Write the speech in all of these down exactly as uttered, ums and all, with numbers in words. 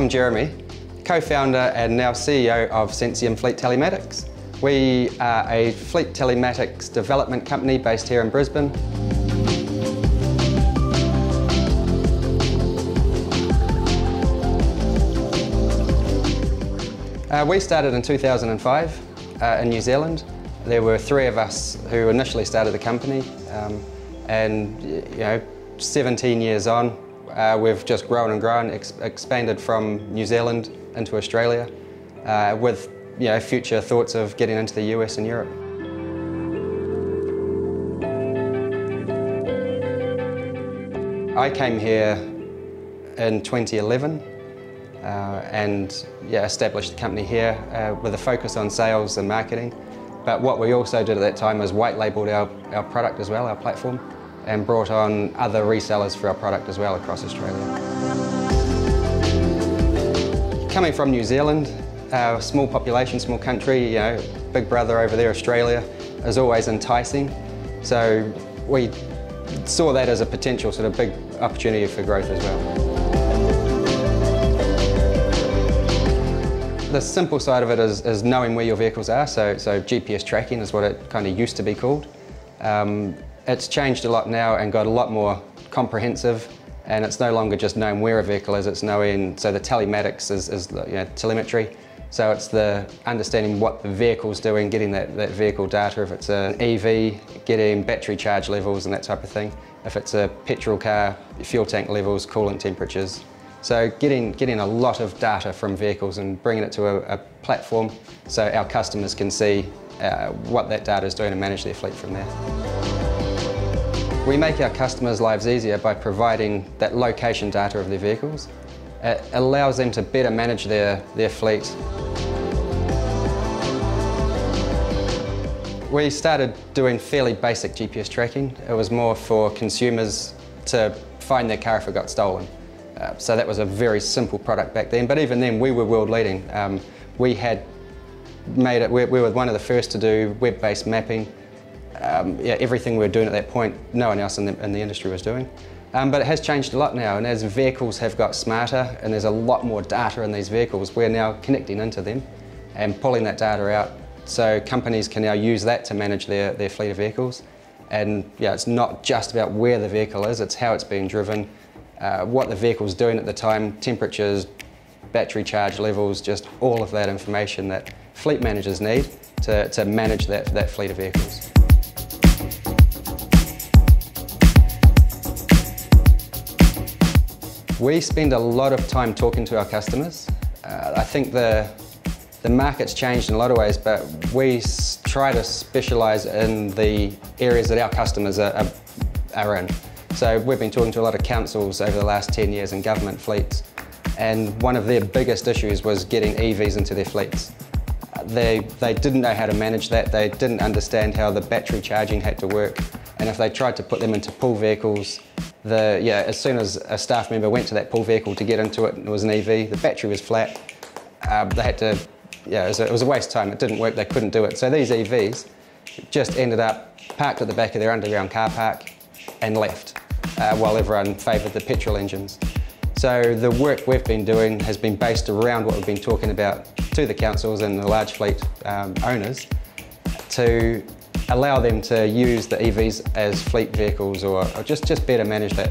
I'm Jeremy, co-founder and now C E O of Sensium Fleet Telematics. We are a fleet telematics development company based here in Brisbane. Uh, we started in two thousand five uh, in New Zealand. There were three of us who initially started the company, um, and you know, seventeen years on, uh, we've just grown and grown, ex expanded from New Zealand into Australia, uh, with you know, future thoughts of getting into the U S and Europe. I came here in twenty eleven uh, and yeah, established the company here uh, with a focus on sales and marketing. But what we also did at that time was white labelled our, our product as well, our platform, and brought on other resellers for our product as well across Australia. Coming from New Zealand, Uh, small population, small country, you know, big brother over there, Australia, is always enticing. So we saw that as a potential sort of big opportunity for growth as well. The simple side of it is, is knowing where your vehicles are, so, so G P S tracking is what it kind of used to be called. Um, it's changed a lot now and got a lot more comprehensive. And it's no longer just knowing where a vehicle is, it's knowing, so the telematics is, is you know, telemetry. So it's the understanding what the vehicle's doing, getting that, that vehicle data, if it's an E V, getting battery charge levels and that type of thing. If it's a petrol car, fuel tank levels, coolant temperatures. So getting, getting a lot of data from vehicles and bringing it to a, a platform so our customers can see uh, what that data is doing and manage their fleet from there. We make our customers' lives easier by providing that location data of their vehicles. It allows them to better manage their, their fleet. We started doing fairly basic G P S tracking. It was more for consumers to find their car if it got stolen. Uh, so that was a very simple product back then, but even then we were world leading. Um, we had made it, we, we were one of the first to do web-based mapping. Um, yeah, everything we were doing at that point, no one else in the, in the industry was doing. Um, but it has changed a lot now, and as vehicles have got smarter and there's a lot more data in these vehicles, we're now connecting into them and pulling that data out so companies can now use that to manage their, their fleet of vehicles. And yeah, it's not just about where the vehicle is, it's how it's being driven, uh, what the vehicle's doing at the time, temperatures, battery charge levels, just all of that information that fleet managers need to, to manage that, that fleet of vehicles. We spend a lot of time talking to our customers. Uh, I think the, the market's changed in a lot of ways, but we s try to specialise in the areas that our customers are, are, are in. So we've been talking to a lot of councils over the last ten years and government fleets, and one of their biggest issues was getting E Vs into their fleets. They, they didn't know how to manage that, they didn't understand how the battery charging had to work, and if they tried to put them into pool vehicles, The, yeah, as soon as a staff member went to that pool vehicle to get into it, it was an E V, the battery was flat, um, they had to, yeah, it was, a, it was a waste of time, it didn't work, they couldn't do it. So these E Vs just ended up parked at the back of their underground car park and left, uh, while everyone favoured the petrol engines. So the work we've been doing has been based around what we've been talking about to the councils and the large fleet um, owners to allow them to use the E Vs as fleet vehicles, or, or just, just better manage that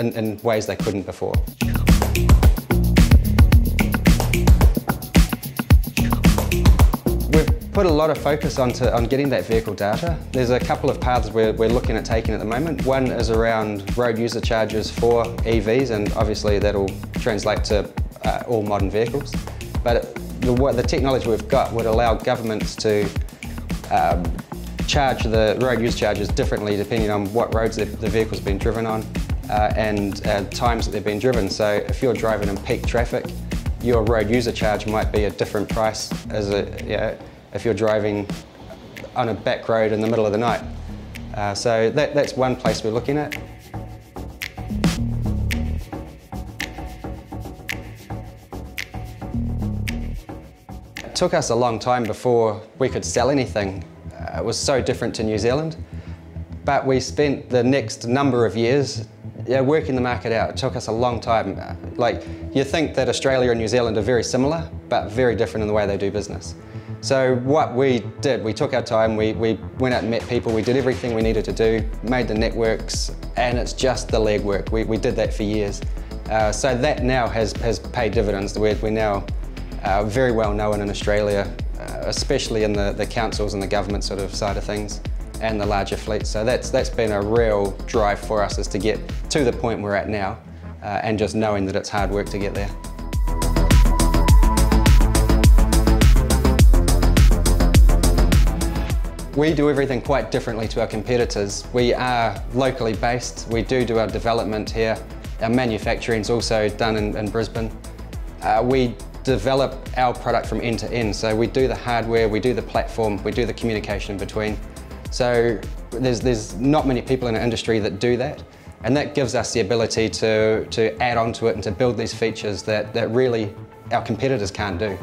in, in ways they couldn't before. We've put a lot of focus onto, on getting that vehicle data. There's a couple of paths we're, we're looking at taking at the moment. One is around road user charges for E Vs, and obviously that'll translate to uh, all modern vehicles. But it, the, the technology we've got would allow governments to Um, charge the road use charges differently depending on what roads the, the vehicle's been driven on uh, and uh, times that they've been driven. So if you're driving in peak traffic, your road user charge might be a different price as a, you know, if you're driving on a back road in the middle of the night. Uh, so that, that's one place we're looking at. It took us a long time before we could sell anything. Uh, it was so different to New Zealand, but we spent the next number of years yeah, working the market out, it took us a long time. Like, you think that Australia and New Zealand are very similar, but very different in the way they do business. So what we did, we took our time, we, we went out and met people, we did everything we needed to do, made the networks, and it's just the legwork. We, we did that for years. Uh, so that now has, has paid dividends. We're, we're now uh, very well known in Australia, uh, especially in the, the councils and the government sort of side of things, and the larger fleets. So that's, that's been a real drive for us, is to get to the point we're at now, uh, and just knowing that it's hard work to get there. We do everything quite differently to our competitors. We are locally based, we do do our development here. Our manufacturing is also done in, in Brisbane. Uh, we develop our product from end to end, so we do the hardware, we do the platform, we do the communication in between. So there's, there's not many people in our industry that do that, and that gives us the ability to, to add on to it and to build these features that, that really our competitors can't do.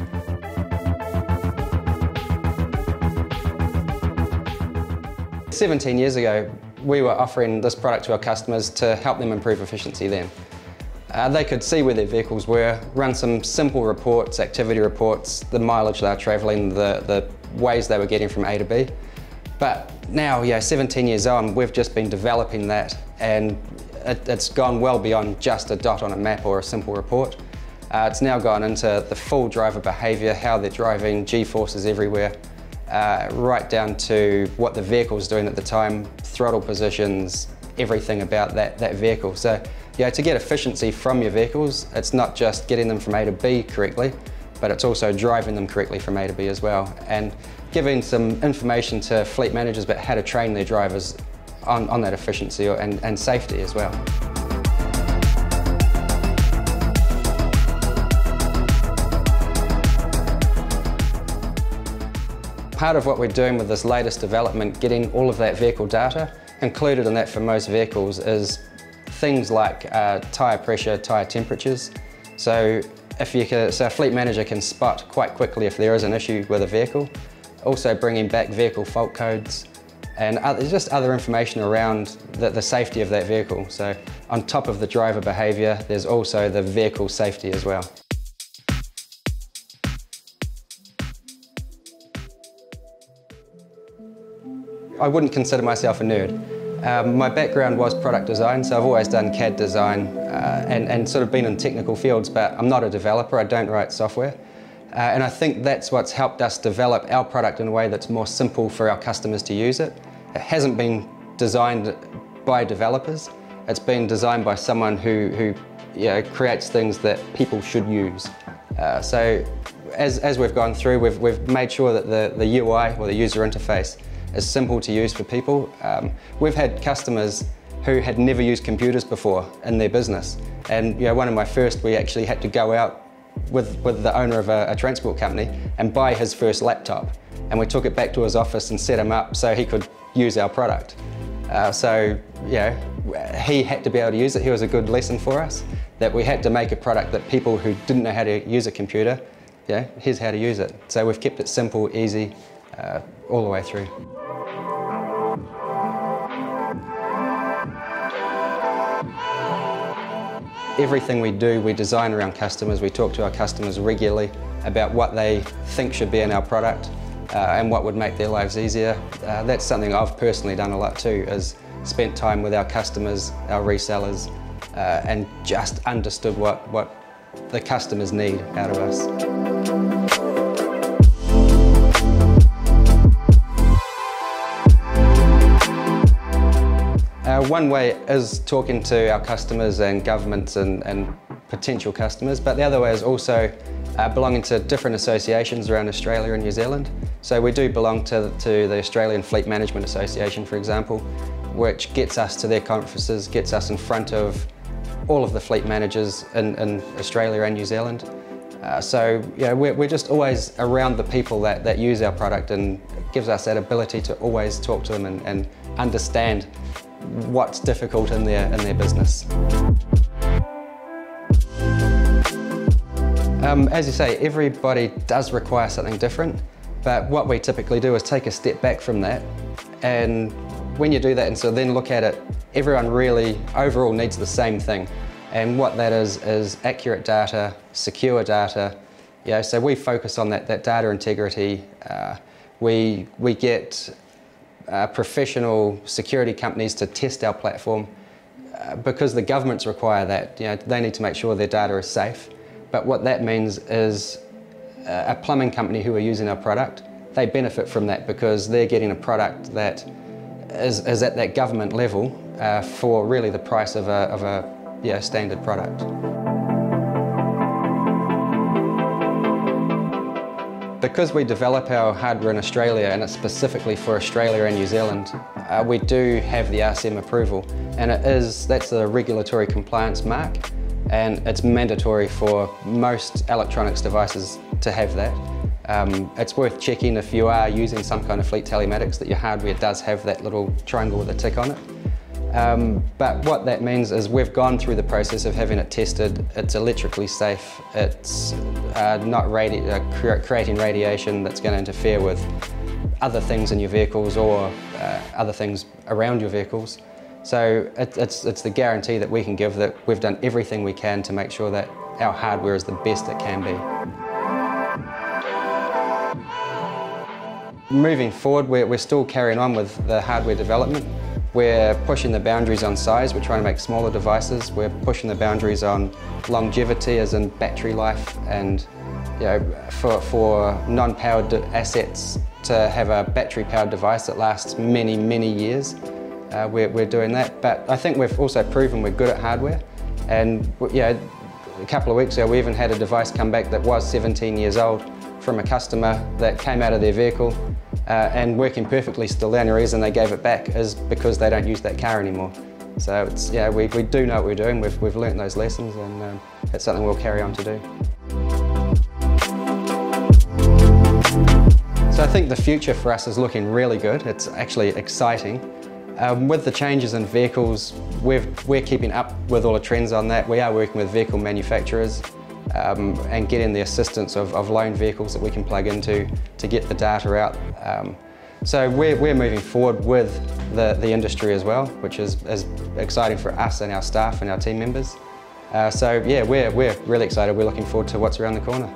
seventeen years ago, we were offering this product to our customers to help them improve efficiency then. Uh, they could see where their vehicles were, run some simple reports, activity reports, the mileage they were travelling, the, the ways they were getting from A to B. But now, yeah, seventeen years on, we've just been developing that, and it, it's gone well beyond just a dot on a map or a simple report. Uh, it's now gone into the full driver behaviour, how they're driving, G-forces everywhere. Uh, right down to what the vehicle's doing at the time, throttle positions, everything about that, that vehicle. So yeah, to get efficiency from your vehicles, it's not just getting them from A to B correctly, but it's also driving them correctly from A to B as well, and giving some information to fleet managers about how to train their drivers on, on that efficiency or, and, and safety as well. Part of what we're doing with this latest development, getting all of that vehicle data, included in that for most vehicles, is things like uh, tyre pressure, tyre temperatures. So if you can, so a fleet manager can spot quite quickly if there is an issue with a vehicle. Also bringing back vehicle fault codes and other, just other information around the, the safety of that vehicle. So on top of the driver behaviour, there's also the vehicle safety as well. I wouldn't consider myself a nerd. Um, my background was product design, so I've always done C A D design uh, and, and sort of been in technical fields, but I'm not a developer, I don't write software. Uh, and I think that's what's helped us develop our product in a way that's more simple for our customers to use it. It hasn't been designed by developers, it's been designed by someone who, who you know, creates things that people should use. Uh, so as, as we've gone through, we've, we've made sure that the, the U I, or the user interface, is simple to use for people. Um, we've had customers who had never used computers before in their business, and you know, one of my first, we actually had to go out with, with the owner of a, a transport company and buy his first laptop, and we took it back to his office and set him up so he could use our product. Uh, so you know, he had to be able to use it. He was a good lesson for us, that we had to make a product that people who didn't know how to use a computer, yeah, here's how to use it. So we've kept it simple, easy, uh, all the way through. Everything we do, we design around customers. We talk to our customers regularly about what they think should be in our product uh, and what would make their lives easier. Uh, that's something I've personally done a lot too, is spent time with our customers, our resellers, uh, and just understood what, what the customers need out of us. Uh, one way is talking to our customers and governments and, and potential customers, but the other way is also uh, belonging to different associations around Australia and New Zealand. So we do belong to, to the Australian Fleet Management Association, for example, which gets us to their conferences, gets us in front of all of the fleet managers in, in Australia and New Zealand. Uh, so you know, we're, we're just always around the people that, that use our product, and it gives us that ability to always talk to them and, and understand what's difficult in their, in their business. Um, as you say, everybody does require something different, but what we typically do is take a step back from that, and when you do that and so then look at it everyone really overall needs the same thing. And what that is, is accurate data, secure data. Yeah, so we focus on that, that data integrity. Uh, we, we get uh, professional security companies to test our platform uh, because the governments require that. You know, they need to make sure their data is safe. But what that means is uh, a plumbing company who are using our product, they benefit from that because they're getting a product that is, is at that government level uh, for really the price of a, of a yeah, standard product. Because we develop our hardware in Australia and it's specifically for Australia and New Zealand, uh, we do have the R C M approval, and it is, that's the regulatory compliance mark, and it's mandatory for most electronics devices to have that. Um, it's worth checking if you are using some kind of fleet telematics that your hardware does have that little triangle with a tick on it. Um, but what that means is we've gone through the process of having it tested. It's electrically safe. It's uh, not radi uh, cre creating radiation that's going to interfere with other things in your vehicles or uh, other things around your vehicles. So it, it's, it's the guarantee that we can give that we've done everything we can to make sure that our hardware is the best it can be. Moving forward, we're, we're still carrying on with the hardware development. We're pushing the boundaries on size. We're trying to make smaller devices. We're pushing the boundaries on longevity, as in battery life, and you know, for, for non-powered assets to have a battery-powered device that lasts many, many years. Uh, we're, we're doing that, but I think we've also proven we're good at hardware. And you know, a couple of weeks ago, we even had a device come back that was seventeen years old from a customer that came out of their vehicle uh, and working perfectly still. The only reason they gave it back is because they don't use that car anymore. So it's, yeah, we, we do know what we're doing. We've, we've learnt those lessons, and um, that's something we'll carry on to do. So I think the future for us is looking really good. It's actually exciting. Um, with the changes in vehicles, we've, we're keeping up with all the trends on that. We are working with vehicle manufacturers Um, and getting the assistance of, of loan vehicles that we can plug into to get the data out. Um, so we're, we're moving forward with the, the industry as well, which is, is exciting for us and our staff and our team members. Uh, so yeah, we're, we're really excited. We're looking forward to what's around the corner.